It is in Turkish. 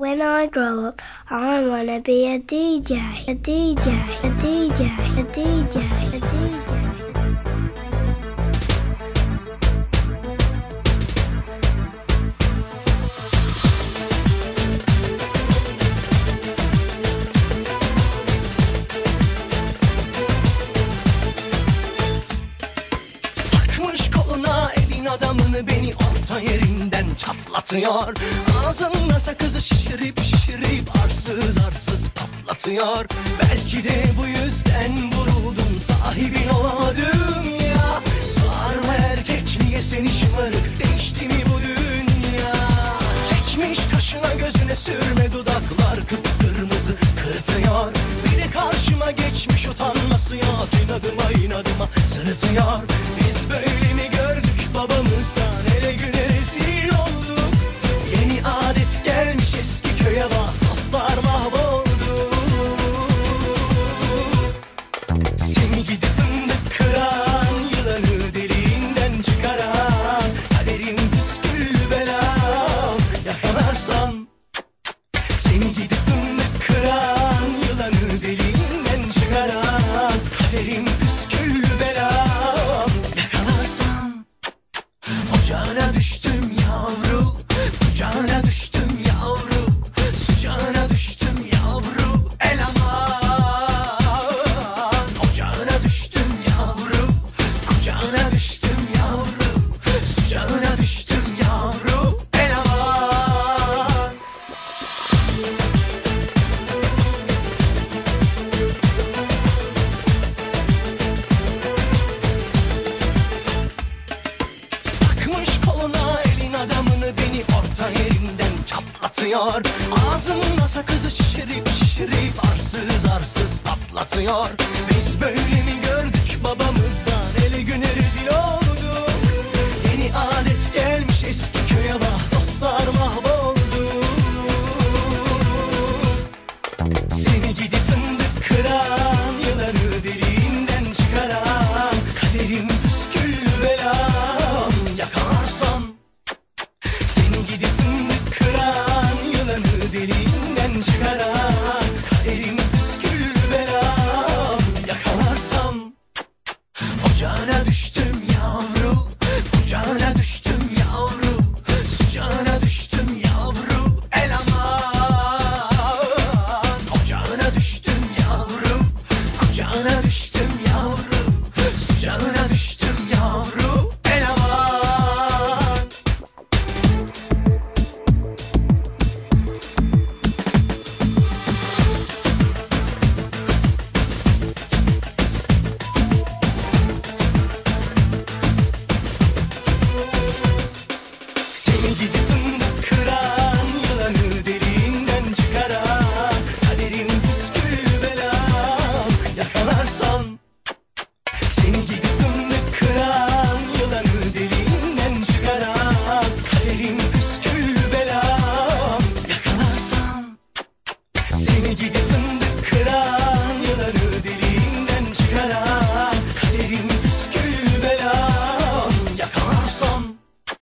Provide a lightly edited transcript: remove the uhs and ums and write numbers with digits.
When I grow up, I wanna be a DJ, a DJ, a DJ, a DJ, a DJ. Adamını beni orta yerinden çatlatıyor. Ağzımda sakızı şişirip şişirip arsız arsız patlatıyor. Belki de bu yüzden vuruldum, sahibin olamadım ya. Sarma erkek, niye seni şımarık, değişti mi bu dünya? Çekmiş kaşına gözüne sürme, dudaklar kıpkırmızı kırtıyor. Bir de karşıma geçmiş utanması yok, inadıma inadıma sırıtıyor. Biz böyle mi gördük? Babamızdan ele güne rezil olduk. Yeni adet gelmiş, eski köye bak, dostlar mahvoldu. Seni gidip ındık kıran, yılanı deliğinden çıkaran, kaderin püsküllü belam, yakalarsan. Seni gidip ındık kıran, yılanı deliğinden çıkaran, kaderin püsküllü belam, yakalarsan. Kucağına düştüm yavru, kucağına düştüm yavru, sıcağına düştüm yavru, el aman. Kucağına düştüm yavru, kucağına düştüm yavru, sıcağına düştüm yavru, el aman. Beni orta yerinden çatlatıyor. Ağzımda sakızı şişirip şişirip arsız arsız patlatıyor. Biz böyle mi gördük babamızdan, ele güne rezil olduk. Yeni adet gelmiş, eski köye bak, dostlar mahvoldu.